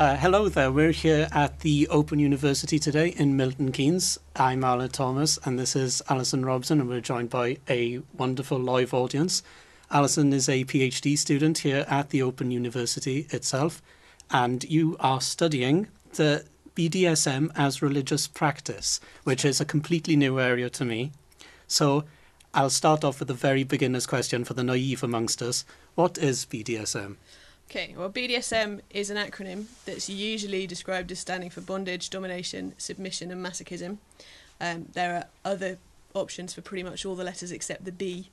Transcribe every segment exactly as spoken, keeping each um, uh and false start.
Uh, hello there, we're here at the Open University today in Milton Keynes. I'm Alan Thomas and this is Alison Robson, and we're joined by a wonderful live audience. Alison is a PhD student here at the Open University itself, and you are studying the B D S M as religious practice, which is a completely new area to me. So I'll start off with a very beginner's question for the naive amongst us. What is B D S M? Okay, well, B D S M is an acronym that's usually described as standing for bondage, domination, submission and masochism. Um, there are other options for pretty much all the letters except the B.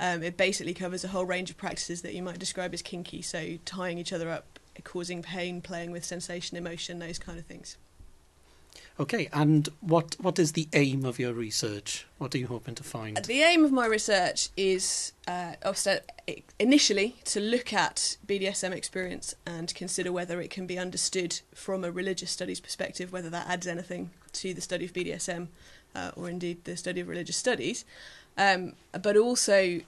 Um, it basically covers a whole range of practices that you might describe as kinky, so tying each other up, causing pain, playing with sensation, emotion, those kind of things. Okay, and what, what is the aim of your research? What are you hoping to find? The aim of my research is uh, initially to look at B D S M experience and consider whether it can be understood from a religious studies perspective, whether that adds anything to the study of B D S M uh, or indeed the study of religious studies. Um, but also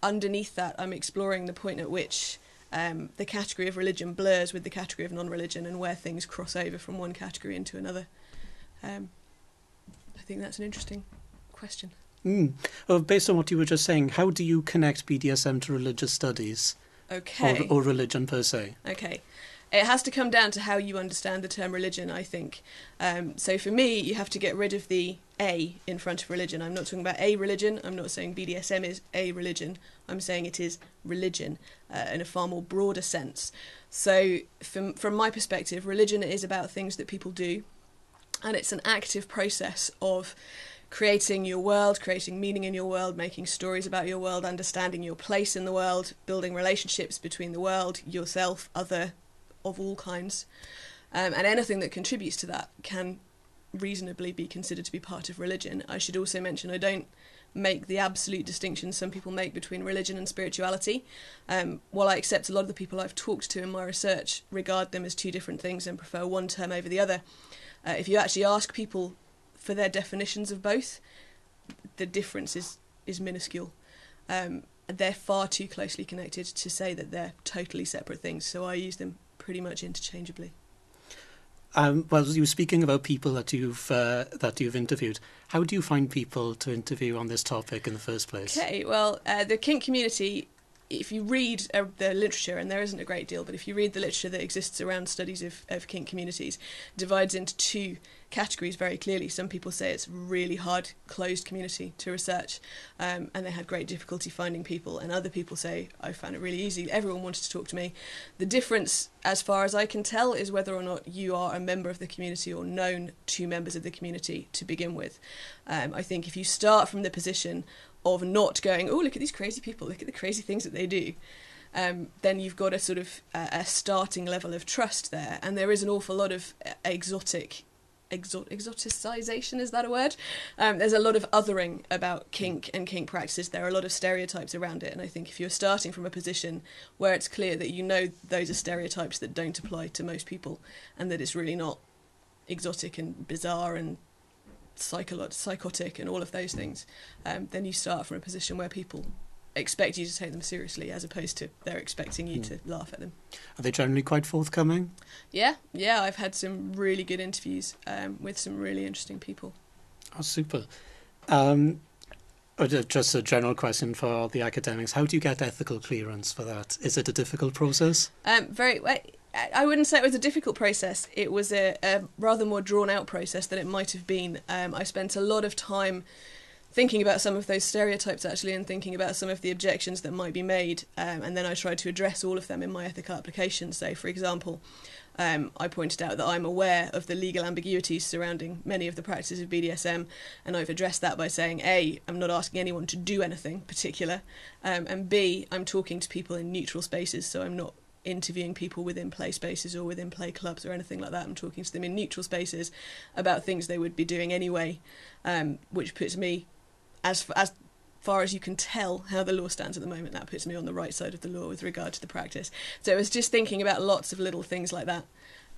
underneath that, I'm exploring the point at which um, the category of religion blurs with the category of non-religion and where things cross over from one category into another. Um, I think that's an interesting question. Mm. Well, based on what you were just saying, how do you connect B D S M to religious studies? Okay. Or, or religion per se? Okay. It has to come down to how you understand the term religion, I think. Um, so for me, you have to get rid of the A in front of religion. I'm not talking about a religion. I'm not saying B D S M is a religion. I'm saying it is religion uh, in a far more broader sense. So from, from my perspective, religion is about things that people do. And it's an active process of creating your world, creating meaning in your world, making stories about your world, understanding your place in the world, building relationships between the world, yourself, other, of all kinds. Um, and anything that contributes to that can reasonably be considered to be part of religion. I should also mention I don't make the absolute distinction some people make between religion and spirituality. Um, while I accept a lot of the people I've talked to in my research regard them as two different things and prefer one term over the other, Uh, if you actually ask people for their definitions of both, the difference is, is minuscule. Um, they're far too closely connected to say that they're totally separate things, so I use them pretty much interchangeably. Um, well, you were speaking about people that you've, uh, that you've interviewed. How do you find people to interview on this topic in the first place? Okay, well, uh, the kink community, if you read uh, the literature, and there isn't a great deal, but if you read the literature that exists around studies of, of kink communities, divides into two categories very clearly. Some people say it's really hard, closed community to research, um, and they had great difficulty finding people, and other people say, I found it really easy, everyone wanted to talk to me. The difference, as far as I can tell, is whether or not you are a member of the community or known to members of the community to begin with. Um, I think if you start from the position of not going, oh, look at these crazy people, look at the crazy things that they do, um, then you've got a sort of uh, a starting level of trust there. And there is an awful lot of exotic, exo exoticization, is that a word? Um, there's a lot of othering about kink and kink practices. There are a lot of stereotypes around it. And I think if you're starting from a position where it's clear that you know those are stereotypes that don't apply to most people and that it's really not exotic and bizarre and psychotic and all of those things, um, then you start from a position where people expect you to take them seriously as opposed to they're expecting you to laugh at them. Are they generally quite forthcoming? Yeah, yeah, I've had some really good interviews um, with some really interesting people. Oh, super. Um, just a general question for the academics. How do you get ethical clearance for that? Is it a difficult process? Um, very... Well, I wouldn't say it was a difficult process. It was a, a rather more drawn-out process than it might have been. Um, I spent a lot of time thinking about some of those stereotypes, actually, and thinking about some of the objections that might be made, um, and then I tried to address all of them in my ethical application. So, for example, um, I pointed out that I'm aware of the legal ambiguities surrounding many of the practices of B D S M, and I've addressed that by saying, A, I'm not asking anyone to do anything particular, um, and B, I'm talking to people in neutral spaces, so I'm not interviewing people within play spaces or within play clubs or anything like that. I'm talking to them in neutral spaces about things they would be doing anyway, um, which puts me, as, as far as you can tell how the law stands at the moment, that puts me on the right side of the law with regard to the practice. So it was just thinking about lots of little things like that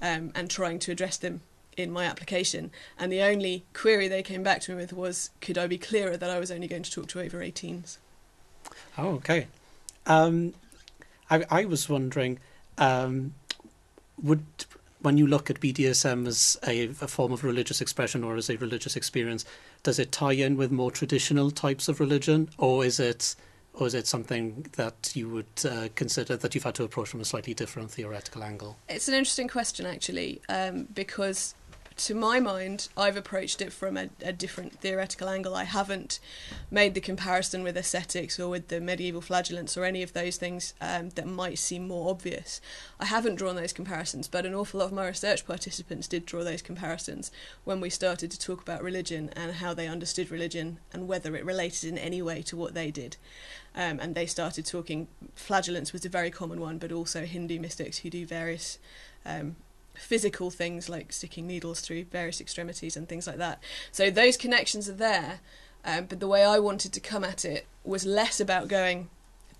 um, and trying to address them in my application. And the only query they came back to me with was, could I be clearer that I was only going to talk to over eighteens? Oh, okay. Um... I, I was wondering, um, would when you look at B D S M as a, a form of religious expression or as a religious experience, does it tie in with more traditional types of religion, or is it, or is it something that you would uh, consider that you've had to approach from a slightly different theoretical angle? It's an interesting question, actually, um, because to my mind, I've approached it from a, a different theoretical angle. I haven't made the comparison with ascetics or with the medieval flagellants or any of those things um, that might seem more obvious. I haven't drawn those comparisons, but an awful lot of my research participants did draw those comparisons when we started to talk about religion and how they understood religion and whether it related in any way to what they did. Um, and they started talking, flagellants was a very common one, but also Hindu mystics who do various um physical things like sticking needles through various extremities and things like that. So those connections are there, um, but the way I wanted to come at it was less about going,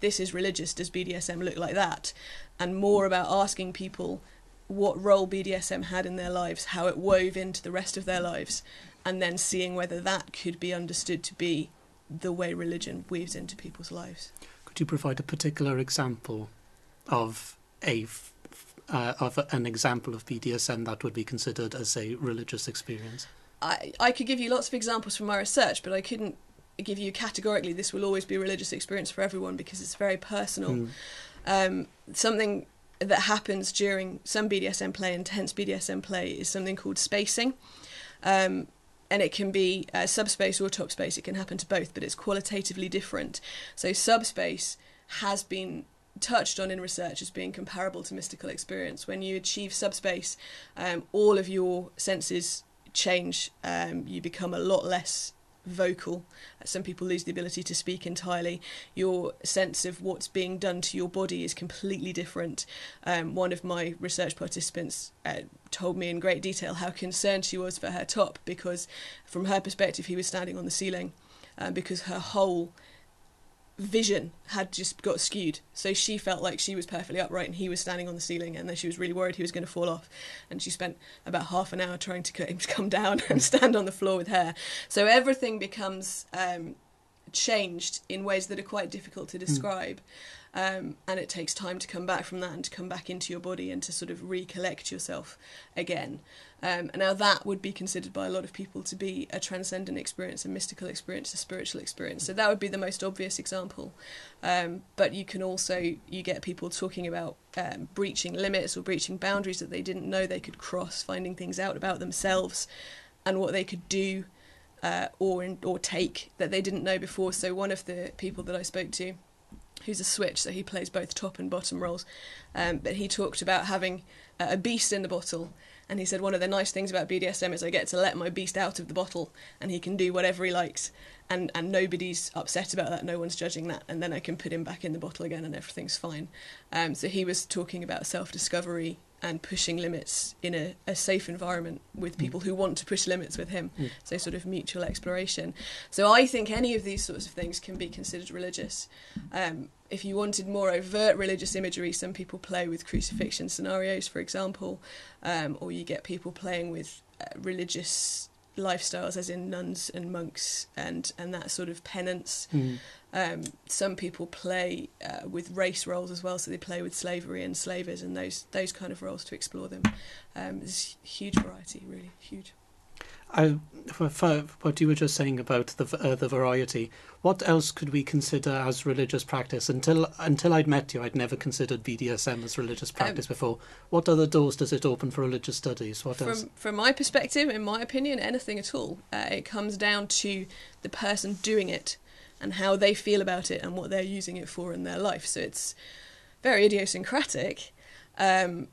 this is religious, does B D S M look like that? And more about asking people what role B D S M had in their lives, how it wove into the rest of their lives, and then seeing whether that could be understood to be the way religion weaves into people's lives. Could you provide a particular example of a Uh, of an example of B D S M that would be considered as a religious experience? I, I could give you lots of examples from my research, but I couldn't give you categorically this will always be a religious experience for everyone, because it's very personal. Mm. Um, something that happens during some B D S M play, intense B D S M play, is something called spacing. Um, and it can be uh, subspace or top space. It can happen to both, but it's qualitatively different. So subspace has been touched on in research as being comparable to mystical experience. When you achieve subspace, um, all of your senses change. Um, you become a lot less vocal. Some people lose the ability to speak entirely. Your sense of what's being done to your body is completely different. Um, one of my research participants uh, told me in great detail how concerned she was for her top, because from her perspective he was standing on the ceiling, uh, because her whole vision had just got skewed. So she felt like she was perfectly upright and he was standing on the ceiling, and then she was really worried he was going to fall off, and she spent about half an hour trying to get him to come down and stand on the floor with her. So everything becomes um, changed in ways that are quite difficult to describe, mm. um, and it takes time to come back from that and to come back into your body and to sort of recollect yourself again. Um, and now that would be considered by a lot of people to be a transcendent experience, a mystical experience, a spiritual experience. So that would be the most obvious example. Um, but you can also, you get people talking about um, breaching limits or breaching boundaries that they didn't know they could cross, finding things out about themselves and what they could do uh, or, in, or take that they didn't know before. So one of the people that I spoke to, who's a switch, so he plays both top and bottom roles, um, but he talked about having a beast in the bottle. And he said, one of the nice things about B D S M is I get to let my beast out of the bottle and he can do whatever he likes. And, and nobody's upset about that. No one's judging that. And then I can put him back in the bottle again and everything's fine. Um, so he was talking about self-discovery and pushing limits in a, a safe environment with people who want to push limits with him. Mm. So sort of mutual exploration. So I think any of these sorts of things can be considered religious. Um, if you wanted more overt religious imagery, some people play with crucifixion scenarios, for example, um, or you get people playing with uh, religious lifestyles, as in nuns and monks and, and that sort of penance. Mm. Um, some people play uh, with race roles as well, so they play with slavery and slavers and those those kind of roles to explore them. Um, there's a huge variety, really, huge. I, for, for what you were just saying about the uh, the variety, what else could we consider as religious practice? Until until I'd met you, I'd never considered B D S M as religious practice um, before. What other doors does it open for religious studies? What from, else? From my perspective, in my opinion, anything at all. Uh, it comes down to the person doing it and how they feel about it and what they're using it for in their life. So it's very idiosyncratic. Um,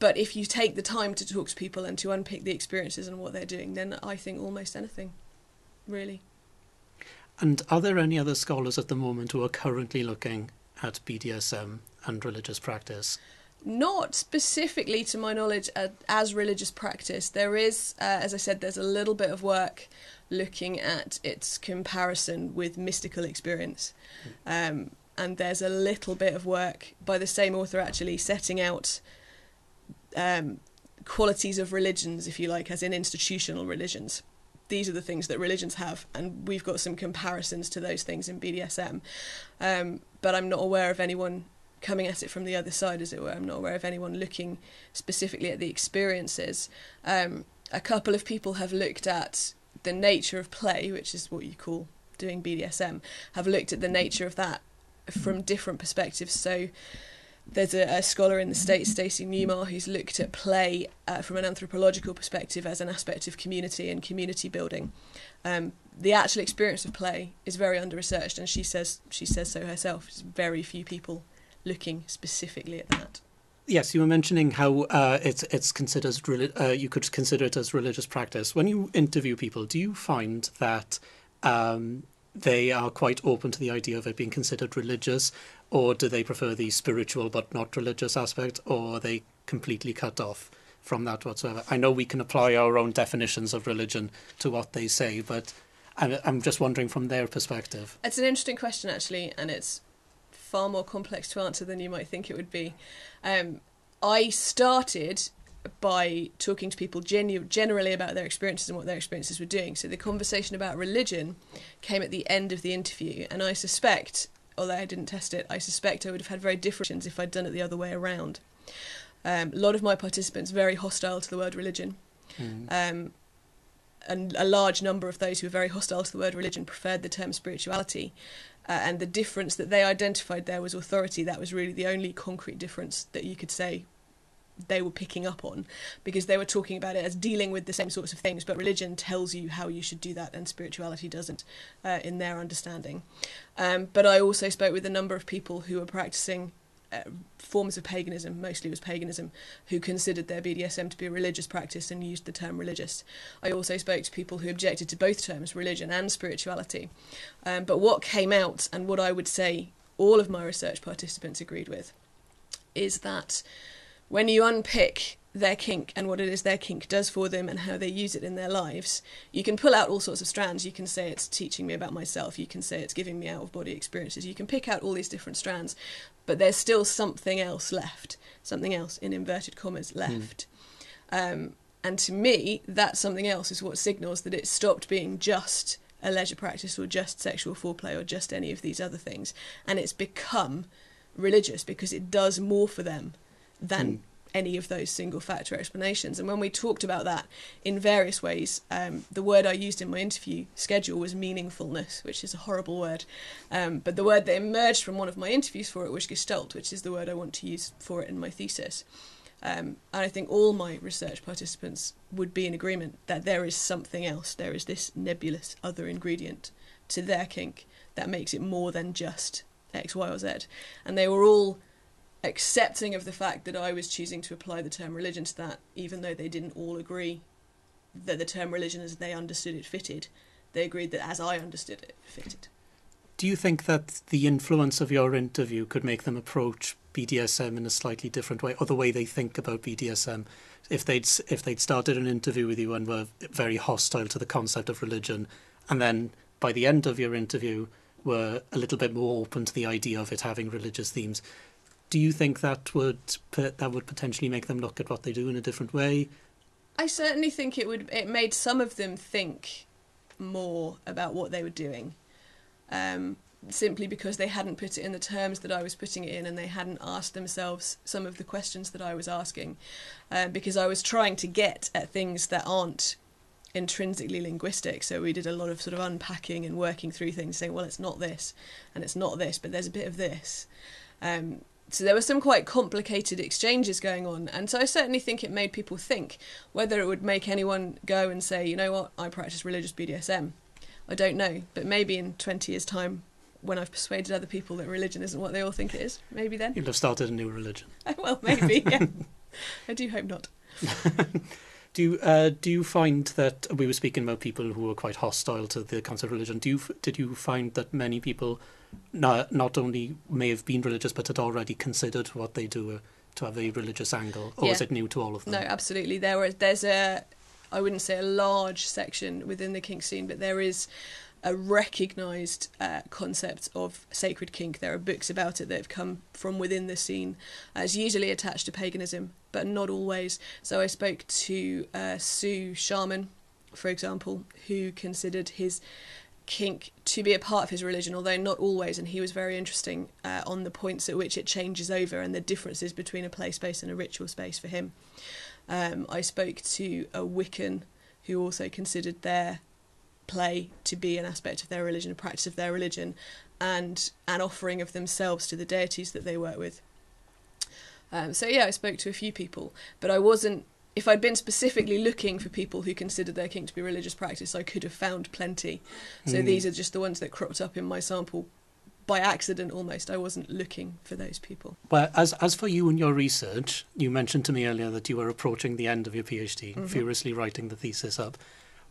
But if you take the time to talk to people and to unpick the experiences and what they're doing, then I think almost anything, really. And are there any other scholars at the moment who are currently looking at B D S M and religious practice? Not specifically, to my knowledge, as religious practice. There is, uh, as I said, there's a little bit of work looking at its comparison with mystical experience. Mm. Um, and there's a little bit of work by the same author, actually, setting out Um, qualities of religions, if you like, as in institutional religions. These are the things that religions have, and we've got some comparisons to those things in B D S M. Um, but I'm not aware of anyone coming at it from the other side, as it were. I'm not aware of anyone looking specifically at the experiences. Um, a couple of people have looked at the nature of play, which is what you call doing B D S M, have looked at the nature of that from different perspectives. So there's a, a scholar in the States, Stacey Newmar, who's looked at play uh, from an anthropological perspective as an aspect of community and community building. Um, the actual experience of play is very under-researched, and she says she says so herself. There's very few people looking specifically at that. Yes, you were mentioning how uh, it's it's considered uh, you could consider it as religious practice. When you interview people, do you find that um, they are quite open to the idea of it being considered religious, or do they prefer the spiritual but not religious aspect, or are they completely cut off from that whatsoever? I know we can apply our own definitions of religion to what they say, but I'm, I'm just wondering from their perspective. It's an interesting question, actually, and it's far more complex to answer than you might think it would be. Um, I started by talking to people genu generally about their experiences and what their experiences were doing. So the conversation about religion came at the end of the interview, and I suspect, although I didn't test it, I suspect I would have had very different options if I'd done it the other way around. Um, a lot of my participants very hostile to the word religion. Mm. Um, and a large number of those who were very hostile to the word religion preferred the term spirituality. Uh, and the difference that they identified there was authority. That was really the only concrete difference that you could say they were picking up on, because they were talking about it as dealing with the same sorts of things, but religion tells you how you should do that and spirituality doesn't, uh, in their understanding. Um, but I also spoke with a number of people who were practicing uh, forms of paganism, mostly it was paganism, who considered their B D S M to be a religious practice and used the term religious. I also spoke to people who objected to both terms, religion and spirituality. Um, but what came out, and what I would say all of my research participants agreed with, is that when you unpick their kink and what it is their kink does for them and how they use it in their lives, you can pull out all sorts of strands. You can say it's teaching me about myself. You can say it's giving me out-of-body experiences. You can pick out all these different strands, but there's still something else left, something else in inverted commas left. Mm. Um, and to me, that something else is what signals that it stopped being just a leisure practice or just sexual foreplay or just any of these other things. And it's become religious because it does more for them than mm. any of those single factor explanations. And when we talked about that in various ways, um, the word I used in my interview schedule was meaningfulness, which is a horrible word. Um, but the word that emerged from one of my interviews for it was gestalt, which is the word I want to use for it in my thesis. Um, and I think all my research participants would be in agreement that there is something else. There is this nebulous other ingredient to their kink that makes it more than just X, Y, or Z. And they were all accepting of the fact that I was choosing to apply the term religion to that, even though they didn't all agree that the term religion as they understood it fitted. They agreed that as I understood it, it fitted. Do you think that the influence of your interview could make them approach B D S M in a slightly different way, or the way they think about B D S M? If they'd, if they'd started an interview with you and were very hostile to the concept of religion, and then by the end of your interview were a little bit more open to the idea of it having religious themes, do you think that would that would potentially make them look at what they do in a different way? I certainly think it would. It made some of them think more about what they were doing, um, simply because they hadn't put it in the terms that I was putting it in, and they hadn't asked themselves some of the questions that I was asking, uh, because I was trying to get at things that aren't intrinsically linguistic. So we did a lot of sort of unpacking and working through things, saying, well, it's not this, and it's not this, but there's a bit of this. Um, So there were some quite complicated exchanges going on. And so I certainly think it made people think. Whether it would make anyone go and say, you know what, I practice religious B D S M, I don't know. But maybe in twenty years' time, when I've persuaded other people that religion isn't what they all think it is, maybe then. You'll have started a new religion. Well, maybe, yeah. I do hope not. Do you, uh, do you find that, we were speaking about people who were quite hostile to the concept of religion, do you, did you find that many people not, not only may have been religious but had already considered what they do to have a religious angle, or yeah. was it new to all of them? No, absolutely. There were, there's a, I wouldn't say a large section within the kink scene, but there is a recognised uh, concept of sacred kink. There are books about it that have come from within the scene. Uh, it's usually attached to paganism, but not always. So I spoke to uh, Sue Sharman, for example, who considered his kink to be a part of his religion, although not always, and he was very interesting uh, on the points at which it changes over and the differences between a play space and a ritual space for him. Um, I spoke to a Wiccan who also considered their play to be an aspect of their religion, a practice of their religion, and an offering of themselves to the deities that they work with. Um, so yeah, I spoke to a few people, but I wasn't, if I'd been specifically looking for people who considered their kink to be religious practice, I could have found plenty. So mm. these are just the ones that cropped up in my sample by accident almost. I wasn't looking for those people. Well, as as for you and your research, you mentioned to me earlier that you were approaching the end of your PhD, mm-hmm. furiously writing the thesis up.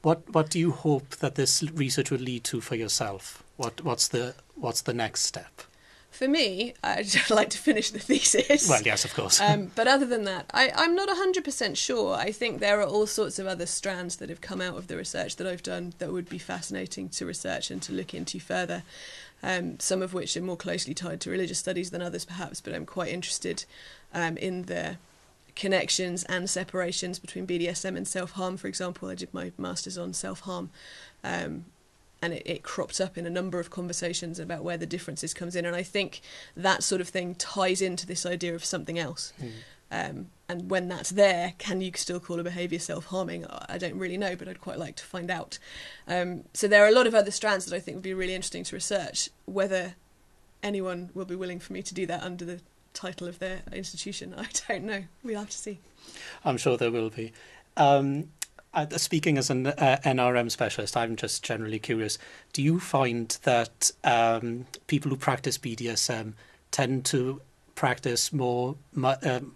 What what do you hope that this research will lead to for yourself? What what's the what's the next step? For me, I'd like to finish the thesis. Well, yes, of course. um, but other than that, I, I'm not one hundred percent sure. I think there are all sorts of other strands that have come out of the research that I've done that would be fascinating to research and to look into further, um, some of which are more closely tied to religious studies than others perhaps, but I'm quite interested um, in the connections and separations between B D S M and self-harm, for example. I did my master's on self-harm, um and it, it cropped up in a number of conversations about where the differences comes in, and I think that sort of thing ties into this idea of something else. Mm. Um, and when that's there, can you still call a behaviour self-harming? I don't really know, but I'd quite like to find out. Um, so there are a lot of other strands that I think would be really interesting to research. Whether anyone will be willing for me to do that under the title of their institution, I don't know. We'll have to see. I'm sure there will be. Um... Speaking as an uh, N R M specialist, I'm just generally curious. Do you find that um, people who practice B D S M tend to practice more, um,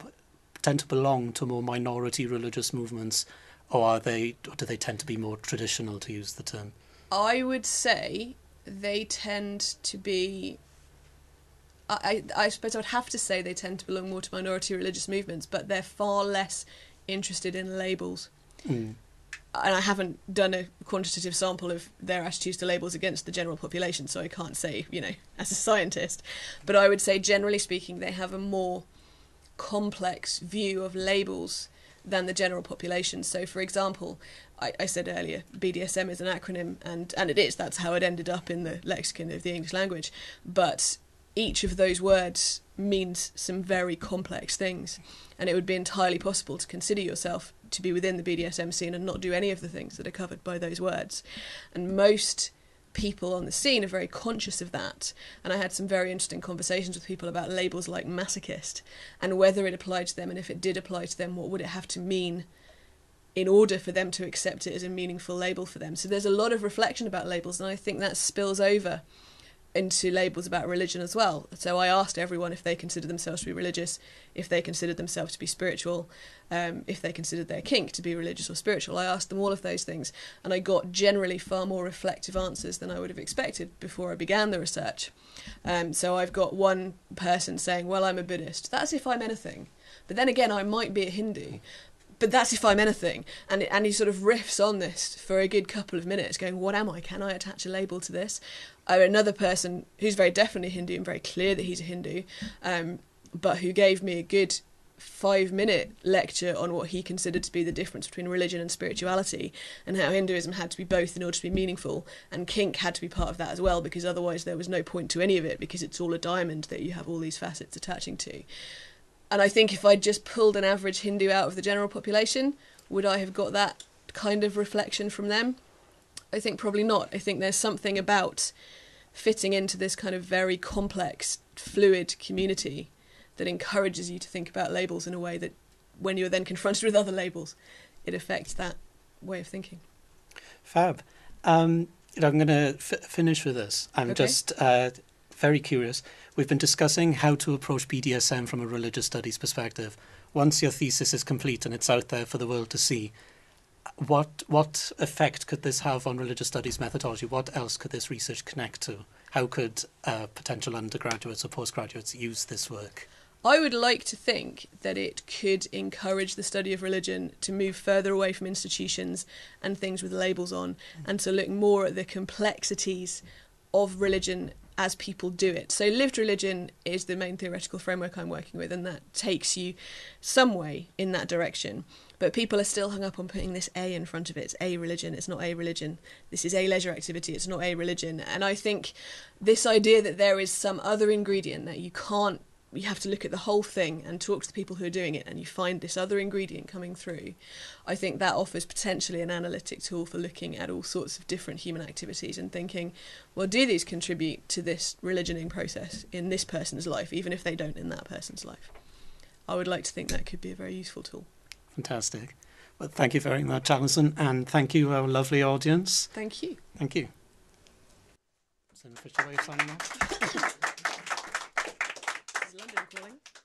tend to belong to more minority religious movements, or are they, or do they tend to be more traditional, to use the term? I would say they tend to be. I, I suppose I would have to say they tend to belong more to minority religious movements, but they're far less interested in labels. Mm. And I haven't done a quantitative sample of their attitudes to labels against the general population, so I can't say, you know, as a scientist. But I would say, generally speaking, they have a more complex view of labels than the general population. So, for example, I, I said earlier, B D S M is an acronym, and, and it is. That's how it ended up in the lexicon of the English language. But each of those words means some very complex things, and it would be entirely possible to consider yourself to be within the B D S M scene and not do any of the things that are covered by those words. And most people on the scene are very conscious of that, and I had some very interesting conversations with people about labels like masochist and whether it applied to them, and if it did apply to them, what would it have to mean in order for them to accept it as a meaningful label for them. So there's a lot of reflection about labels, and I think that spills over into labels about religion as well. So I asked everyone if they considered themselves to be religious, if they considered themselves to be spiritual, um, if they considered their kink to be religious or spiritual. I asked them all of those things, and I got generally far more reflective answers than I would have expected before I began the research. Um, so I've got one person saying, well, I'm a Buddhist. That's if I'm anything. But then again, I might be a Hindu. But that's if I'm anything. And and he sort of riffs on this for a good couple of minutes, going, what am I? Can I attach a label to this? Or another person who's very definitely Hindu and very clear that he's a Hindu, um, but who gave me a good five-minute lecture on what he considered to be the difference between religion and spirituality, and how Hinduism had to be both in order to be meaningful, and kink had to be part of that as well, because otherwise there was no point to any of it, because it's all a diamond that you have all these facets attaching to. And I think if I'd just pulled an average Hindu out of the general population, would I have got that kind of reflection from them? I think probably not. I think there's something about fitting into this kind of very complex, fluid community that encourages you to think about labels in a way that, when you're then confronted with other labels, it affects that way of thinking. Fab. Um, I'm going to f- finish with this. I'm okay. just... Uh, Very curious. We've been discussing how to approach B D S M from a religious studies perspective. Once your thesis is complete and it's out there for the world to see, what what effect could this have on religious studies methodology? What else could this research connect to? How could uh, potential undergraduates or postgraduates use this work? I would like to think that it could encourage the study of religion to move further away from institutions and things with labels on, and to look more at the complexities of religion as people do it. So lived religion is the main theoretical framework I'm working with, and that takes you some way in that direction. But people are still hung up on putting this A in front of it. It's a religion, it's not a religion. This is a leisure activity, it's not a religion. And I think this idea that there is some other ingredient that you can't, you have to look at the whole thing and talk to the people who are doing it and you find this other ingredient coming through, I think that offers potentially an analytic tool for looking at all sorts of different human activities and thinking, well, do these contribute to this religioning process in this person's life, even if they don't in that person's life? I would like to think that could be a very useful tool. Fantastic. Well, thank you very much, Alison, and thank you, our lovely audience. Thank you. Thank you. Is an official way of signing off? This is London calling.